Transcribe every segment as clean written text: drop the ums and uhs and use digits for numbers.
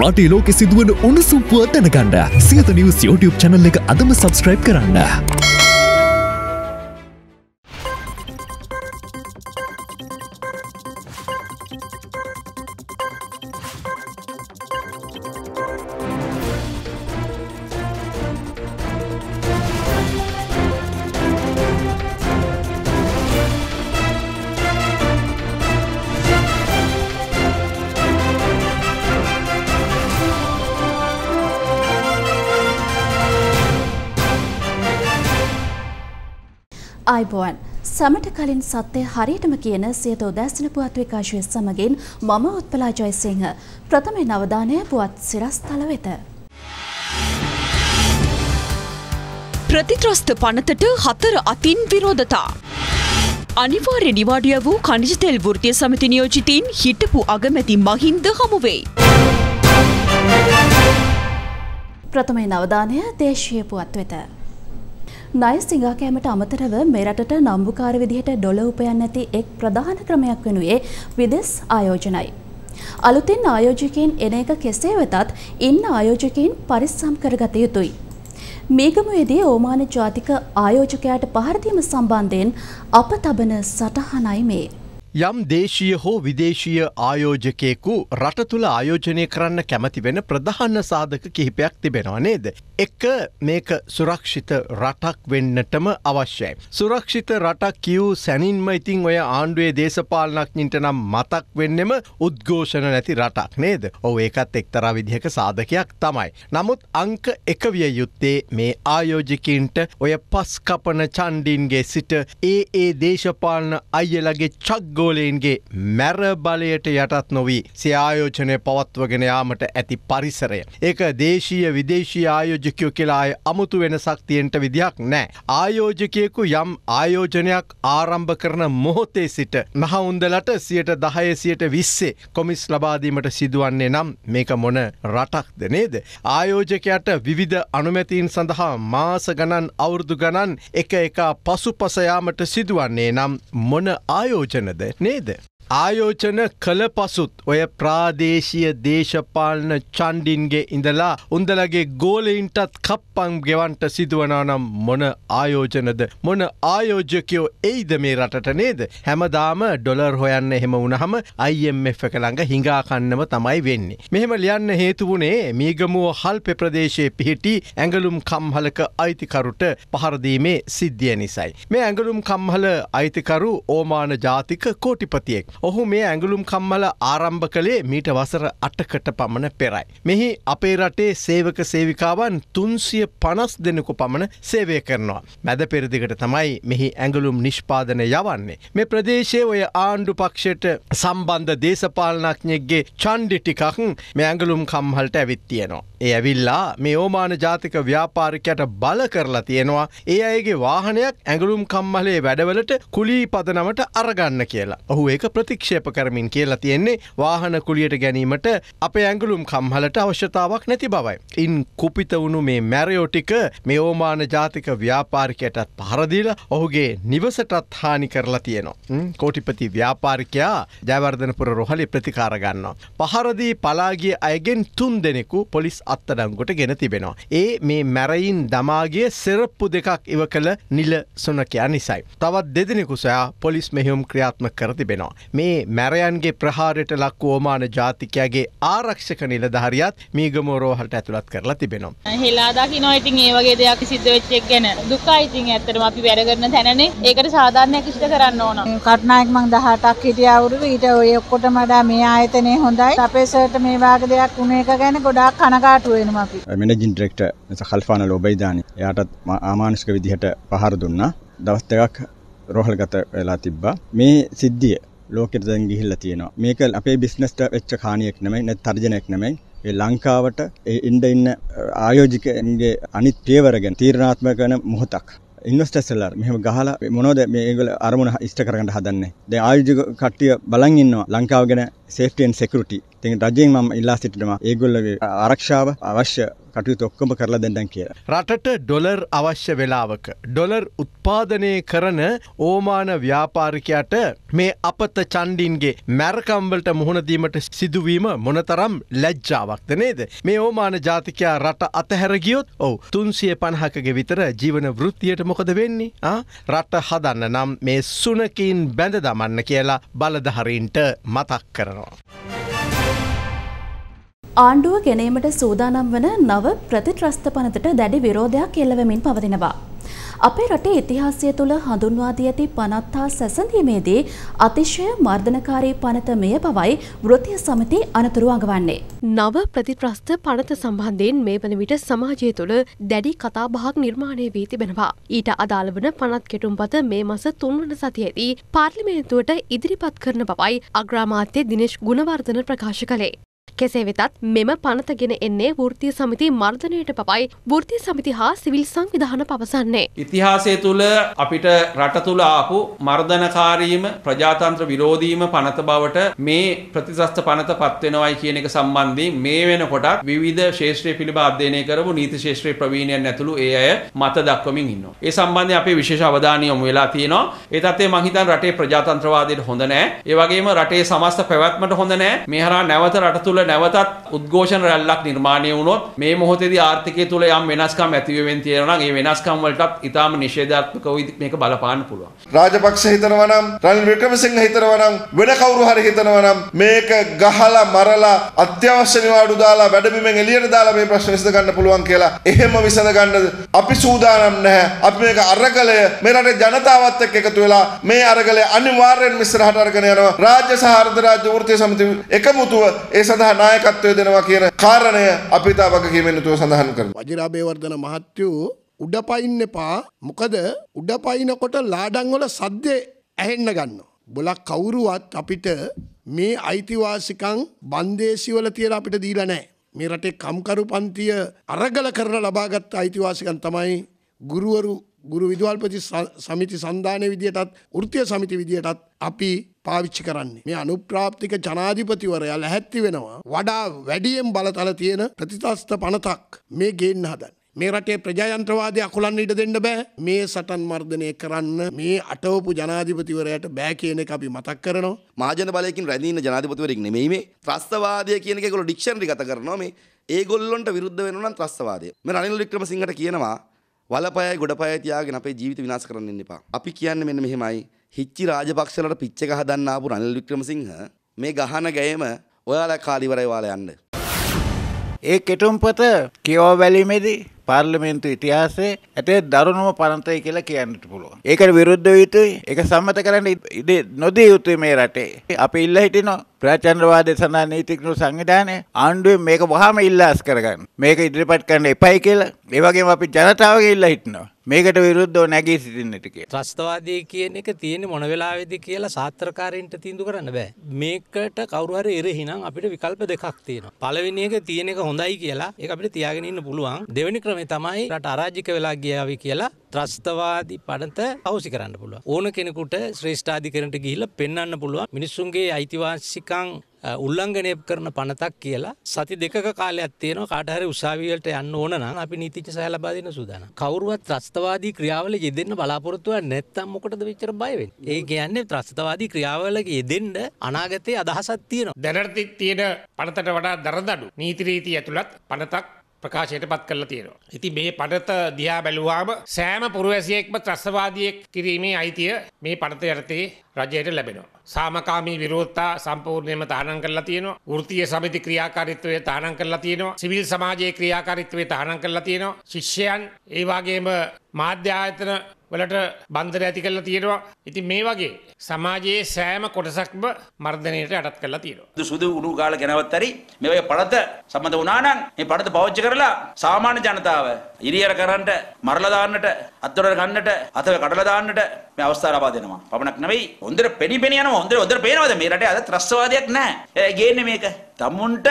රටේ ලෝකෙ සිදුවන උණුසුම් පුව දැනගන්න සියත නිවුස් YouTube channel එක අදම subscribe කරන්න. අයිබෝන් සමට කලින් සත්‍ය හරියටම කියන සියත උදැසන පුවත් විකාශය සමගින් මම උත්පලා ජයසිංහ ප්‍රථමයෙන් අවධානය පුවත් සිරස්තල වෙත ප්‍රතිත්‍රස්ත පනතට හතර අතින් විරෝධතා අනිවාර්ය නිවාඩිය වූ කනිජ තෙල් වෘත්තීය සමිති නියෝජිතින් හිටපු අගමැති මහින්ද හමු වෙයි ප්‍රථමයෙන් අවධානය දේශීය පුවත් වෙත ණය සිඟාකෑමට අමතරව මෙරටට නම්බුකාර විදිහට ඩොලර් උපයන්න ඇති එක් ප්‍රධාන ක්‍රමයක් වෙනුයේ විදෙස් ආයෝජනයි. අලුතින් ආයෝජකයන් එන එක කෙසේ වෙතත් ඉන්න ආයෝජකයන් පරිස්සම් කරගත යුතුයි. මේගමුවේදී ඕමාන ජාතික ආයෝජකයාට පහර දීම සම්බන්ධයෙන් අප තබන සටහනයි මේ. යම් දේශීය හෝ විදේශීය ආයෝජකයෙකු රට තුළ ආයෝජනය කරන්න කැමති වෙන ප්‍රධාන සාධක කිහිපයක් තිබෙනවා නේද? එක මේක සුරක්ෂිත රටක් වෙන්නටම අවශ්‍යයි. සුරක්ෂිත රටක් කියූ සැනින්ම ඉතින් ඔය ආණ්ඩුවේ දේශපාලනඥයින්ට නම් මතක් වෙන්නෙම උද්ඝෝෂණ නැති රටක් නේද? ඔව් ඒකත් එක්තරා විදිහක සාධකයක් තමයි. නමුත් අංක 1 විය යුත්තේ මේ ආයෝජකයින්ට ඔය පස් කපන චණ්ඩීන්ගේ සිට ඒ දේශපාලන අයලගේ චග්ග ගෝලයන්ගේ මැර බලයට යටත් නොවී සිය ආයෝජනය පවත්වගෙන යාමට ඇති පරිසරය. ඒක දේශීය විදේශීය ආයෝජකයෝ කියලා අමුතු වෙනසක් තියෙන්න විදියක් නැහැ. ආයෝජකයෙකු යම් ආයෝජනයක් ආරම්භ කරන මොහොතේ සිට මහඋන්දලට 10% 20% කොමිස් ලබා දීමට සිදුවන්නේ නම් මේක මොන රටක්ද නේද? ආයෝජකයාට විවිධ අනුමැතීන් සඳහා මාස ගණන් අවුරුදු ගණන් එක පසුපස යාමට සිදුවන්නේ නම් මොන ආයෝජනද නේද? ආයෝජන කළ පසුත් ඔය ප්‍රාදේශීය දේශපාලන චණ්ඩින්ගේ ඉඳලා උන්දලගේ ගෝලයින්ටත් කප්පම් ගෙවන්ට සිදුවනවා නම් මොන ආයෝජනද? මොන ආයෝජකයෝ එයිද මේ රටට නේද? හැමදාම ඩොලර් හොයන්න එහෙම වුණාම IMF එක ළඟ හිඟා කන්නම තමයි වෙන්නේ. මෙහෙම ලියන්න හේතු වුණේ මීගමුව හල්පේ ප්‍රදේශයේ පිහිටි ඇඟලුම් කම්හලක අයිතිකරුට පහර දීමේ සිද්ධිය නිසායි. මේ ඇඟලුම් කම්හල අයිතිකරු ඕමාන ජාතික කෝටිපතියෙක්. ඔහු මේ ඇඟලුම් කම්මල ආරම්භ කළේ මීට වසර 8කට පමණ පෙරයි. මෙහි අපේ රටේ සේවක සේවිකාවන් 350 දෙනෙකු පමණ සේවය කරනවා. මැද පෙරදිගට තමයි මෙහි ඇඟලුම් නිෂ්පාදනය යවන්නේ. මේ ප්‍රදේශයේ ඔය ආණ්ඩු පක්ෂයට සම්බන්ධ දේශපාලනඥයෙක්ගේ ඡන්දි ටිකක් මේ ඇඟලුම් කම්හලට ඇවිත් තියෙනවා. ඒ ඇවිල්ලා මේ ඕමාන ජාතික ව්‍යාපාරිකයට බල කරලා තියෙනවා. ඒ අයගේ වාහනයක් ඇඟලුම් කම්හලේ වැඩවලට කුලී පදනමට අරගන්න කියලා. ඔහු ඒක ප්‍රතික්ෂේප කරමින් කියලා තියෙන්නේ වාහන කුලියට ගැනීමට අපේ ඇඟලුම් කම්හලට අවශ්‍යතාවක් නැති බවයි. ඉන් කුපිත වුණු මේ මැරයෝ ටික මේ ඕමාන ජාතික ව්‍යාපාරිකයටත් පහර දීලා ඔහුගේ නිවසටත් හානි කරලා තියෙනවා. කෝටිපති ව්‍යාපාරිකයා ජයවර්ධනපුර රොහලේ ප්‍රතිකාර ගන්නවා. පහර දී පලා ගිය අයගෙන් 3 දෙනෙකු පොලිස් අත්අඩංගුවට ගෙන තිබෙනවා. ඒ මේ මැරයින් දමා ගිය සෙරප්පු දෙකක් ඉව කළ නිල සුනකයා නිසායි. තවත් 2 දෙනෙකු සොයා පොලිස් මෙහෙයුම් ක්‍රියාත්මක කර තිබෙනවා. මේ මැරයන්ගේ ප්‍රහාරයට ලක් ඕමාන ජාතිකයාගේ ආරක්ෂක නිලධාරියත් මීගමුව රෝහලට ඇතුළත් කරලා තිබෙනවා. හෙලා දකින්නවා ඉතින් ඒ වගේ දෙයක් සිද්ධ වෙච්ච එක ගැන දුකයි. ඉතින් ඇත්තටම අපි වැඩ කරන තැනනේ. ඒකට සාධාරණයක් ඉෂ්ට කරන්න ඕන. කර්ණායක මං 18ක් හිටිය අවුරුදු ඊට ඔය ඔක්කොටම වඩා මේ ආයතනය හොඳයි. අපේ සර්ට මේ වගේ දෙයක් වුණ එක ගැන ගොඩාක් කනගාටු වෙනවා අපි. මැනේජින් ඩිරෙක්ටර් මිස්ටර් ඛල්ෆාන ලෝබයිදානි එයාටත් ආමානුෂික විදිහට පහර දුන්නා. දවස් දෙකක් රෝහල්ගත වෙලා තිබ්බා. මේ සිද්ධිය ලෝකෙට දැන් ගිහිල්ලා තියෙනවා. මේක අපේ බිස්නස් වෙච්ච කාණියක් නෙමෙයි නැත්නම් තර්ජනයක් නෙමෙයි. ඒ ලංකාවට ඉන්න ආයෝජකයන්ගේ අනිත් පියවර ගැන තීරණාත්මක කරන මොහොතක්. ඉන්වෙස්ටර්ස්ලා මෙහෙම ගහලා මොනවද මේගොල්ලෝ අරමුණ ඉෂ්ට කරගන්න හදන්නේ? දැන් ආයෝජක කට්ටිය බලන් ඉන්නවා ලංකාව ගැන safety and security Then Dajing Mam Elastic Egul Arakshava Avasha Katutokum Karla than Dankir. Ratata dollar Avasha Velavak dollar Utpadane Karana Omana Vyaparikata May Apata Chandinge Markambelta Muhunadimat Siduvima Monataram Lajavak the Ned May Omana Jatika Rata Ataharagiot O Tunsia Panhaka Gevitra Jivana Vrutia Mokadaveni Rata Hadanam May Sunakin Bandadaman Kela Baladaharinta Matak Karano. ආණ්ඩුව ගෙනීමට සූදානම් වන නව ප්‍රතිත්‍රස්ත පනතට දැඩි විරෝධයක් එල්ලවමින් පවතිනවා. අපේ රටේ ඉතිහාසය තුළ හඳුන්වා දී ඇති පනත් හා සැසඳීමේදී අතිශය මර්ධනකාරී පනත මෙය බවයි වෘත්තීය සමිතිය අනතුරු අඟවන්නේ. නව ප්‍රතිත්‍රස්ත පනත සම්බන්ධයෙන් මේ වන විට සමාජය තුළ දැඩි කතා බහක් නිර්මාණය වී තිබෙනවා. ඊට අදාළ වන පනත් කෙටුම්පත මේ මාස 3 වන සතියේදී පාර්ලිමේන්තුවට ඉදිරිපත් කරන බවයි අග්‍රාමාත්‍ය දිනේෂ් ගුණවර්ධන ප්‍රකාශ කළේ. කෙසේ වෙතත් මෙම පනත ගෙන එන්නේ වෘත්තීය සමිති මර්ධනයට පවයි වෘත්තීය සමිති හා සිවිල් සංවිධාන පවසන්නේ. ඉතිහාසය තුළ අපිට රට තුළ ආපු මර්ධනකාරීම ප්‍රජාතන්ත්‍ර විරෝධීම පනත බවට මේ ප්‍රතිත්‍රස්ත පනත පත් වෙනවයි කියන එක සම්බන්ධයෙන් මේ වෙනකොටත් විවිධ ශාස්ත්‍රීය පිළිබඳ අධ්‍යයනය කරපු නීති ශාස්ත්‍රීය ප්‍රවීණයන් ඇතුළු ඒ අය මත දක්වමින් ඉන්නවා. ඒ සම්බන්ධයෙන් අපේ විශේෂ අවධානය යොමු වෙලා තියෙනවා. ඒ තත්ත්වය මම හිතන්නේ රටේ ප්‍රජාතන්ත්‍රවාදයට හොඳ නැහැ. ඒ වගේම රටේ සමස්ත පැවැත්මට හොඳ නැහැ. මේ හරහා නැවත රට තුළ නැවතත් උද්ඝෝෂණ රැල්ලක් නිර්මාණය වුණොත් මේ මොහොතේදී ආර්ථිකය තුළ යම් වෙනස්කම් ඇති වෙවෙන් තියෙනවා නම් ඒ වෙනස්කම් වලටත් ඊටාම නිෂේධාත්මකව මේක බලපාන්න පුළුවන්. රාජපක්ෂ හිතනවා නම් රනිල් වික්‍රමසිංහ හිතනවා නම් වෙන කවුරු හරි හිතනවා නම් මේක ගහලා මරලා අත්‍යවශ්‍ය නිවාඩු දාලා වැඩබිමෙන් එළියට දාලා මේ ප්‍රශ්න විසඳ ගන්න පුළුවන් කියලා එහෙම විසඳ ගන්නද අපි සූදානම් නැහැ. අපි මේක අරගලය මේ රටේ ජනතාවත් එක්ක එකතු වෙලා මේ අරගලය අනිවාර්යයෙන්ම ඉස්සරහට අරගෙන යනවා. රාජ්‍ය සහ අර්ධ රාජ්‍ය වෘත්තීය සමිතිය එකමුතුව ඒ නායකත්වය දෙනවා කියන කාරණය අපි තා වග කියමිනුතුව සඳහන් කරනවා. වජිරාභයවර්ධන මහත්තයෝ උඩ පයින්න එපා. මොකද උඩ පයින්නකොට ලාඩන් වල සද්දේ ඇහෙන්න ගන්නවා. බොලක් කවුරුවත් අපිට මේ අයිතිවාසිකම් බන්දේසි වල තියලා අපිට දීලා නැහැ. මේ රටේ කම්කරු පන්තිය අරගල කරලා ලබාගත් අයිතිවාසිකම් තමයි ගුරුවරු ගුරු විදුහල්පති සමිති සන්දානයේ විදියටත් වෘත්තීය සමිති විදියටත් අපි පාවිච්චි කරන්නේ. මේ අනුප්‍රාප්තික ජනාධිපතිවරයා ලැහැත්ති වෙනවා වඩා වැඩියෙන් බලතල තියෙන ප්‍රතිත්‍රස්ත පනතක් මේ ගේන්න හදන්නේ. මේ රටේ ප්‍රජාතන්ත්‍රවාදී අකුලන්න ඉඩ දෙන්න බෑ. මේ සටන් මර්ධනය කරන්න මේ අටවපු ජනාධිපතිවරයාට බෑ කියන එක අපි මතක් කරනවා. මහජන බලයෙන් රැඳී ඉන්න ජනාධිපතිවරයෙක් නෙමෙයි මේ. ත්‍රස්තවාදය කියන එක ඒගොල්ලෝ ඩික්ෂනරි ගත කරනවා මේ. ඒගොල්ලොන්ට විරුද්ධ වෙනවා නම් ත්‍රස්තවාදය. මම රනිල් වික්‍රමසිංහට කියනවා වලපයයි ගොඩපයයි තියාගෙන අපේ ජීවිත විනාශ කරන්න ඉන්න එපා. අපි කියන්නේ මෙන්න මෙහෙමයි. හිච්චි රාජපක්ෂ වලට පිච් එක හදන්න ආපු රනිල් වික්‍රමසිංහ මේ ගහන ගෑම ඔයාලා කාලි ඉවරයි ඔයාලා යන්න. ඒ කෙටුම්පත කියව වැලීමේදී පාර්ලිමේන්තු ඉතිහාසයේ ඇතේ දරුණුම පනතයි කියලා කියන්නට පුළුවන්. ඒකට විරුද්ධ වෙ යුතුයි. ඒක සම්මත කරන්න ඉඩ නොදී යුතුයි මේ රටේ. අපි ඉල්ල හිටිනවා ප්‍රජාතන්ත්‍රවාදයේ සඳහා නීතිඥ සංවිධානය ආණ්ඩුවේ මේක වහාම ඉල්ලාස් කරගන්න. මේක ඉදිරිපත් කරන්න එපයි කියලා. ඒ වගේම අපි ජනතාවගේ ඉල්ල හිටිනවා. මේකට විරුද්ධව නැගී සිටින්නට කියලා. ත්‍රස්තවාදී කියන එක තියෙන්නේ මොන වෙලාවේදී කියලා ශාස්ත්‍රකාරයින්ට තීන්දුව කරන්න බෑ. මේකට කවුරු හරි එරෙහි නම් අපිට විකල්ප දෙකක් තියෙනවා. පළවෙනි එක තියෙන එක හොඳයි කියලා ඒක අපිට තියාගෙන ඉන්න පුළුවන්. දෙවෙනි ක්‍රමය තමයි රට අරාජික වෙලා ගියාවි කියලා ත්‍රස්තවාදී පනත අවශ්‍ය කරන්න පුළුවන්. ඕන කෙනෙකුට ශ්‍රේෂ්ඨාධිකරණයට ගිහිල්ලා පෙන්වන්න පුළුවන් මිනිස්සුන්ගේ අයිතිවාසිකම් උල්ලංඝනය කරන පනතක් කියලා සති දෙකක කාලයක් තියෙනවා. කාට හරි උසාවිය වලට යන්න ඕන නම් අපි නීතිඥ සහය ලබා දෙන්න සූදානම්. කවුරුවත් ත්‍රස්තවාදී ක්‍රියාවල යෙදෙන්න බලාපොරොත්තු වෙන්නේ නැත්නම් මොකටද මෙච්චර බය වෙන්නේ? ඒ කියන්නේ ත්‍රස්තවාදී ක්‍රියාවල යෙදෙන්න අනාගතයේ අදහසක් තියෙනවා. දැනට තියෙන පනතට වඩා දරදඬු නීති රීති ඇතුළත් පනතක් ප්‍රකාශයටපත් කරලා තියෙනවා. ඉතින් මේ පනත දිහා බැලුවාම සෑම පුරවැසියෙක්ම ත්‍රස්තවාදියෙක් කිරීමේ අයිතිය මේ පනත යටතේ රජයට ලැබෙනවා. සාමකාමී විරෝධතා සම්පූර්ණයෙන්ම තහනම් කරලා තියෙනවා. වෘත්තීය සමිති ක්‍රියාකාරීත්වය තහනම් කරලා තියෙනවා. සිවිල් සමාජයේ ක්‍රියාකාරීත්වය තහනම් කරලා තියෙනවා. ශිෂ්‍යයන් ඒ වගේම මාධ්‍ය ආයතන වලට බන්ධන ඇති කරලා තියෙනවා. ඉතින් මේ වගේ සමාජයේ සෑම කොටසක්ම මර්ධනයට යටත් කරලා තියෙනවා. සුදු උණු ගාල ගෙනවත් හරි මේ වගේ පනත සම්බන්ධ වුණා නම් මේ පනත පාවිච්චි කරලා සාමාන්‍ය ජනතාව ඉරියර කරන්නට, මරලා දාන්නට, අත්වල ගන්නට, අතව කඩලා දාන්නට මේ අවස්ථාව ලබා දෙනවා. පමණක් නෙවෙයි හොඳට පෙනි යනවා. හොඳට පේනවද මේ රටේ අද ත්‍රස්තවාදයක් නැහැ. ඒ ගේන්නේ මේක. තමුන්ට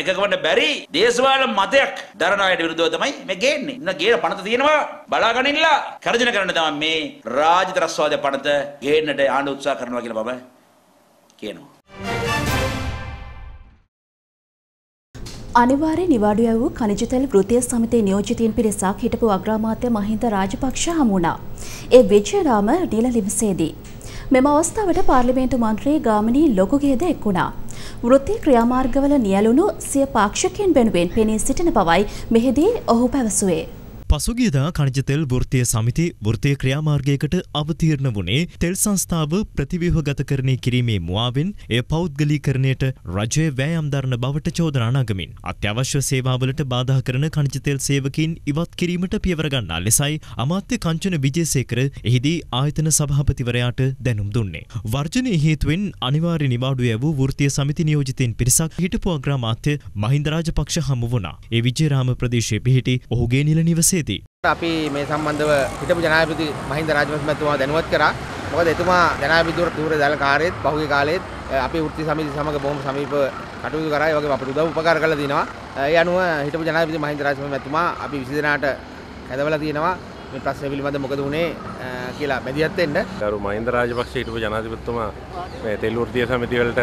එකකවන්න බැරි දේශපාලන මතයක් දරන අයට විරුද්ධව තමයි මේ ගේන්නේ. ඉතින් ගේන පනත තියෙනවා බලාගෙන ඉන්නලා කරදර කරන්න තමයි මේ රාජ්‍ය ත්‍රස්තවාදයේ පනත ගේන්නට ආණ්ඩුව උත්සාහ කරනවා කියලා මම කියනවා. අනිවාර්ය නිවාඩුව වූ කනිජතෙල් වෘත්තීය සමිතියේ නියෝජිතයින් පිරිසක් හිටපු අග්‍රාමාත්‍ය මහින්ද රාජපක්ෂ හමුණා. ඒ විජයරාම ඩීල ලිවසේදී මෙම අවස්ථාවට පාර්ලිමේන්තු මන්ත්‍රී ගාමිණී ලොකුගේද එක් වුණා. වෘත්තීය ක්‍රියාමාර්ගවල නියැලුණු සිය පාක්ෂිකයන් වෙනුවෙන් පෙනී සිටින බවයි මෙහිදී ඔහු පැවසුවේ. පසුගියදා කනිජ තෙල් වෘත්තීය සමිති වෘත්තීය ක්‍රියාමාර්ගයකට අවතීර්ණ වුණේ තෙල් සංස්ථාව ප්‍රතිව්‍යුහගතකරණය කිරීමේ මුවාවෙන් එය පෞද්ගලීකරණයට රජයේ වෑයම් දරන බවට චෝදනා නගමින් අත්‍යවශ්‍ය සේවාවලට බාධා කරන කනිජ තෙල් සේවකීන් ඉවත් කිරීමට පියවර ගන්නා ලෙසයි අමාත්‍ය කංචන විජේසේකර එහිදී ආයතන සභාපතිවරයාට දැනුම් දුන්නේ. වර්ජනයේ හේතුවෙන් අනිවාර්ය නිවාඩු යැවූ වෘත්තීය සමිති නියෝජිතයින් පිරිසක් හිටපු අග්‍රාමාත්‍ය මහින්ද රාජපක්ෂ හමු වුණා. ඒ විජයරාම ප්‍රදේශයේ පිහිටි ඔහුගේ නිල නිවසේ අපි මේ සම්බන්ධව හිටපු ජනාධිපති මහින්ද රාජපක්ෂ මහත්මයා දැනුවත් කරා. මොකද එතුමා ජනාධිපතිවරු ධූර දාල කාර්යයේත් පහුගිය කාලෙත් අපේ වෘත්ති සමිතිය සමග බොහොම සමීපව කටයුතු කරා. ඒ වගේම අපට උදව් උපකාර කළා දිනවා. ඒ අනුව හිටපු ජනාධිපති මහින්ද රාජපක්ෂ මහත්මයා අපි 20 දිනාට කැඳවලා තියෙනවා. මේ ප්‍රශ්නේ පිළිබඳව මොකද වුනේ කියලා බැදියත් වෙන්න. ගරු මහින්ද රාජපක්ෂ හිටපු ජනාධිපතිතුමා මේ තෙල් වෘත්ති සමිතිය වලට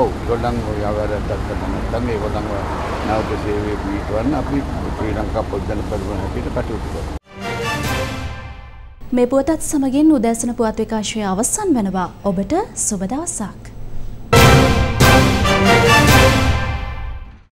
ඔව් ඒගොල්ලන් ව්‍යාපාරයක් නැත්නම් ඒගොල්ලන් නැවත සේවයේ පිටවන්න අපි ශ්‍රී ලංකා පොත්දන පරිවර්තන හැටියට කටයුතු කරනවා. මේ පුවතත් සමගින් උදෑසන පුවත් විකාශය අවසන් වෙනවා. ඔබට සුබ දවසක්.